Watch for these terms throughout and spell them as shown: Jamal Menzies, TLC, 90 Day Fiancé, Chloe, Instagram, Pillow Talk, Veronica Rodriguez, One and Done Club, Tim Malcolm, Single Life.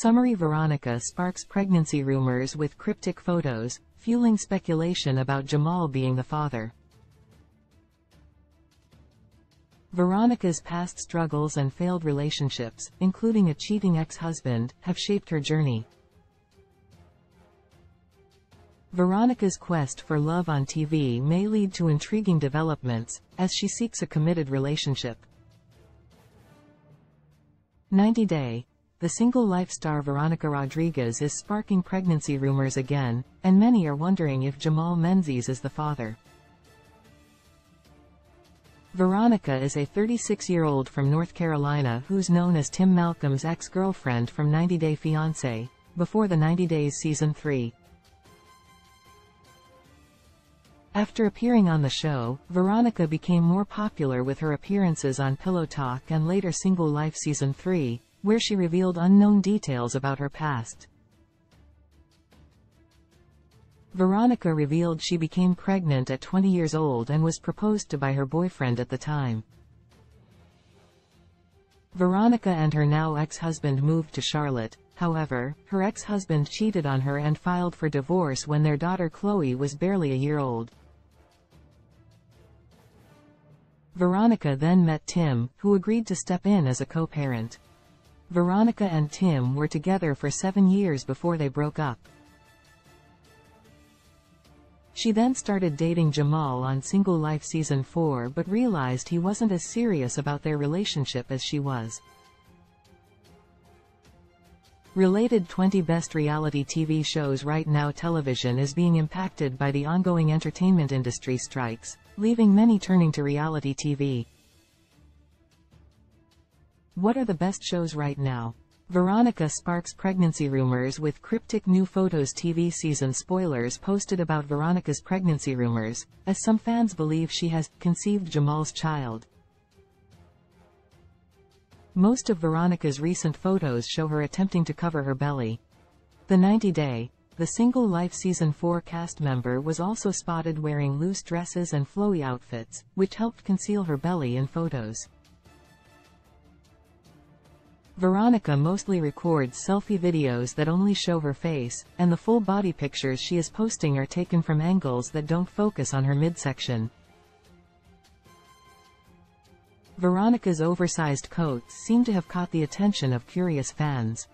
Summary: Veronica sparks pregnancy rumors with cryptic photos, fueling speculation about Jamal being the father. Veronica's past struggles and failed relationships, including a cheating ex-husband, have shaped her journey. Veronica's quest for love on TV may lead to intriguing developments, as she seeks a committed relationship. 90 Day. The Single Life star Veronica Rodriguez is sparking pregnancy rumors again, and many are wondering if Jamal Menzies is the father. Veronica is a 36-year-old from North Carolina who's known as Tim Malcolm's ex-girlfriend from 90 Day Fiancé, before the 90 Days Season 3. After appearing on the show, Veronica became more popular with her appearances on Pillow Talk and later Single Life Season 3, where she revealed unknown details about her past. Veronica revealed she became pregnant at 20 years old and was proposed to by her boyfriend at the time. Veronica and her now ex-husband moved to Charlotte. However, her ex-husband cheated on her and filed for divorce when their daughter Chloe was barely a year old. Veronica then met Tim, who agreed to step in as a co-parent. Veronica and Tim were together for 7 years before they broke up. She then started dating Jamal on Single Life Season 4 but realized he wasn't as serious about their relationship as she was. Related: 20 Best Reality TV Shows. Right now, television is being impacted by the ongoing entertainment industry strikes, leaving many turning to reality TV. What are the best shows right now? Veronica sparks pregnancy rumors with cryptic new photos. TV season spoilers posted about Veronica's pregnancy rumors, as some fans believe she has conceived Jamal's child. Most of Veronica's recent photos show her attempting to cover her belly. The 90 Day. The Single Life Season 4 cast member was also spotted wearing loose dresses and flowy outfits, which helped conceal her belly in photos. Veronica mostly records selfie videos that only show her face, and the full-body pictures she is posting are taken from angles that don't focus on her midsection. Veronica's oversized coats seem to have caught the attention of curious fans.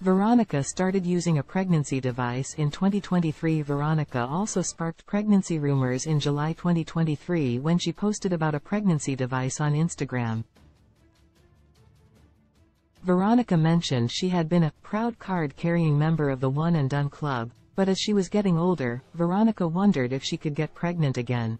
Veronica started using a pregnancy device in 2023. Veronica also sparked pregnancy rumors in July 2023 when she posted about a pregnancy device on Instagram. Veronica mentioned she had been a proud card-carrying member of the One and Done Club, but as she was getting older, Veronica wondered if she could get pregnant again.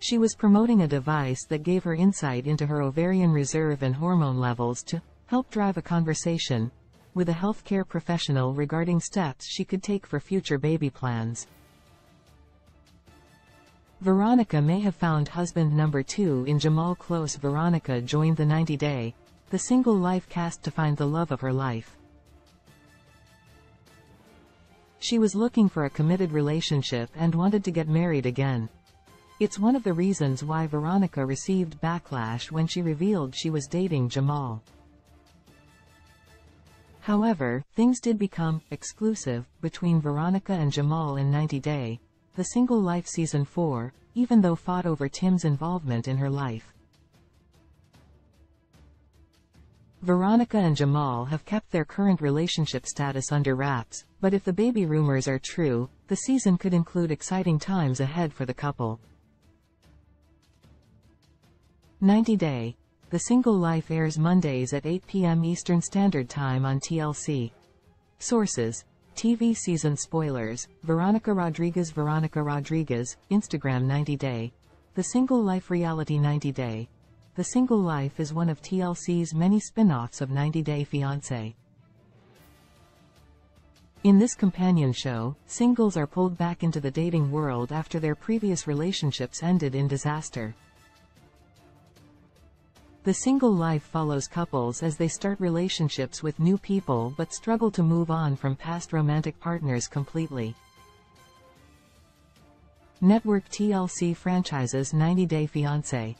She was promoting a device that gave her insight into her ovarian reserve and hormone levels to help drive a conversation with a healthcare professional regarding steps she could take for future baby plans. Veronica may have found husband number two in Jamal Close. Veronica joined the 90 Day, the Single Life cast to find the love of her life. She was looking for a committed relationship and wanted to get married again. It's one of the reasons why Veronica received backlash when she revealed she was dating Jamal. However, things did become exclusive between Veronica and Jamal in 90 Day. The Single Life Season 4, even though fought over Tim's involvement in her life. Veronica and Jamal have kept their current relationship status under wraps, but if the baby rumors are true, the season could include exciting times ahead for the couple. 90 Day. The Single Life airs Mondays at 8 p.m. Eastern Standard Time on TLC. Sources: TV season spoilers, Veronica Rodriguez, Instagram. 90 Day. The Single Life reality. 90 Day. The Single Life is one of TLC's many spin-offs of 90 Day Fiancé. In this companion show, singles are pulled back into the dating world after their previous relationships ended in disaster. The Single Life follows couples as they start relationships with new people but struggle to move on from past romantic partners completely. Network TLC franchises. 90 Day Fiancé.